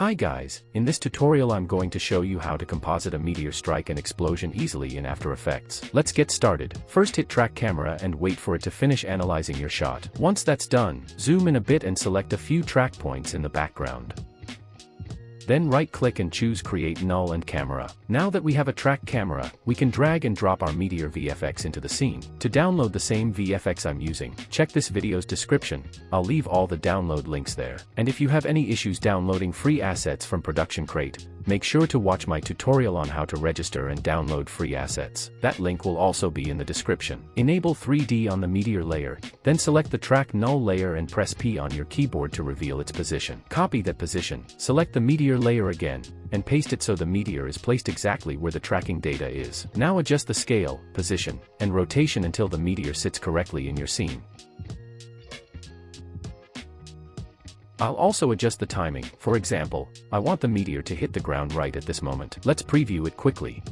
Hi guys, in this tutorial I'm going to show you how to composite a meteor strike and explosion easily in After Effects. Let's get started. First hit track camera and wait for it to finish analyzing your shot. Once that's done, zoom in a bit and select a few track points in the background. Then right-click and choose Create Null and Camera. Now that we have a track camera, we can drag and drop our Meteor VFX into the scene. To download the same VFX I'm using, check this video's description. I'll leave all the download links there. And if you have any issues downloading free assets from ProductionCrate, make sure to watch my tutorial on how to register and download free assets. That link will also be in the description. Enable 3D on the meteor layer, then select the track null layer and press P on your keyboard to reveal its position. Copy that position, select the meteor layer again, and paste it so the meteor is placed exactly where the tracking data is. Now adjust the scale, position, and rotation until the meteor sits correctly in your scene. I'll also adjust the timing. For example, I want the meteor to hit the ground right at this moment. Let's preview it quickly.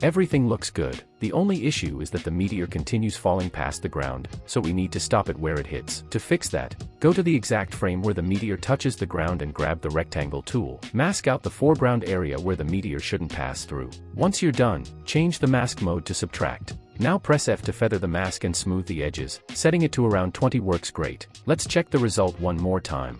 Everything looks good. The only issue is that the meteor continues falling past the ground, so we need to stop it where it hits. To fix that, go to the exact frame where the meteor touches the ground and grab the rectangle tool. Mask out the foreground area where the meteor shouldn't pass through. Once you're done, change the mask mode to subtract. Now press F to feather the mask and smooth the edges. Setting it to around 20 works great. Let's check the result one more time.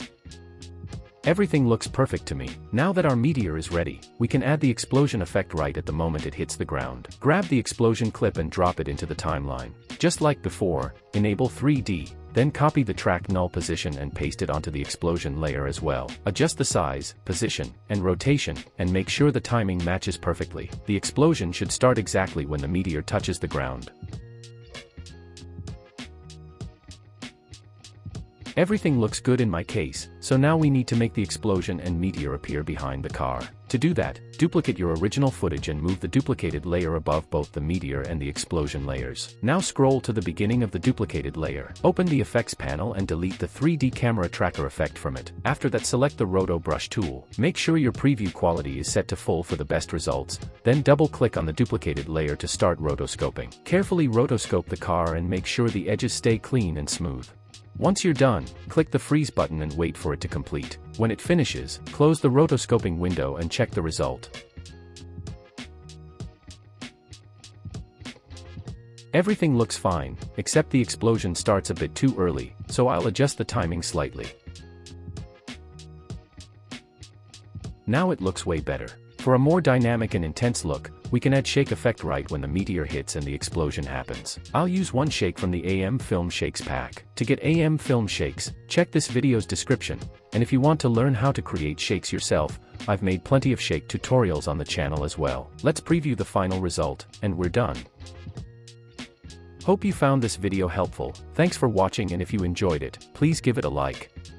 Everything looks perfect to me. Now that our meteor is ready, we can add the explosion effect right at the moment it hits the ground. Grab the explosion clip and drop it into the timeline. Just like before, enable 3D, then copy the track null position and paste it onto the explosion layer as well. Adjust the size, position, and rotation, and make sure the timing matches perfectly. The explosion should start exactly when the meteor touches the ground. Everything looks good in my case, so now we need to make the explosion and meteor appear behind the car. To do that, duplicate your original footage and move the duplicated layer above both the meteor and the explosion layers. Now scroll to the beginning of the duplicated layer. Open the effects panel and delete the 3D camera tracker effect from it. After that, select the Roto Brush tool. Make sure your preview quality is set to full for the best results, then double-click on the duplicated layer to start rotoscoping. Carefully rotoscope the car and make sure the edges stay clean and smooth. Once you're done, click the freeze button and wait for it to complete. When it finishes, close the rotoscoping window and check the result. Everything looks fine, except the explosion starts a bit too early, so I'll adjust the timing slightly. Now it looks way better. For a more dynamic and intense look, we can add shake effect right when the meteor hits and the explosion happens. I'll use one shake from the AM Film Shakes pack. To get AM Film Shakes, check this video's description, and if you want to learn how to create shakes yourself, I've made plenty of shake tutorials on the channel as well. Let's preview the final result, and we're done. Hope you found this video helpful. Thanks for watching, and if you enjoyed it, please give it a like.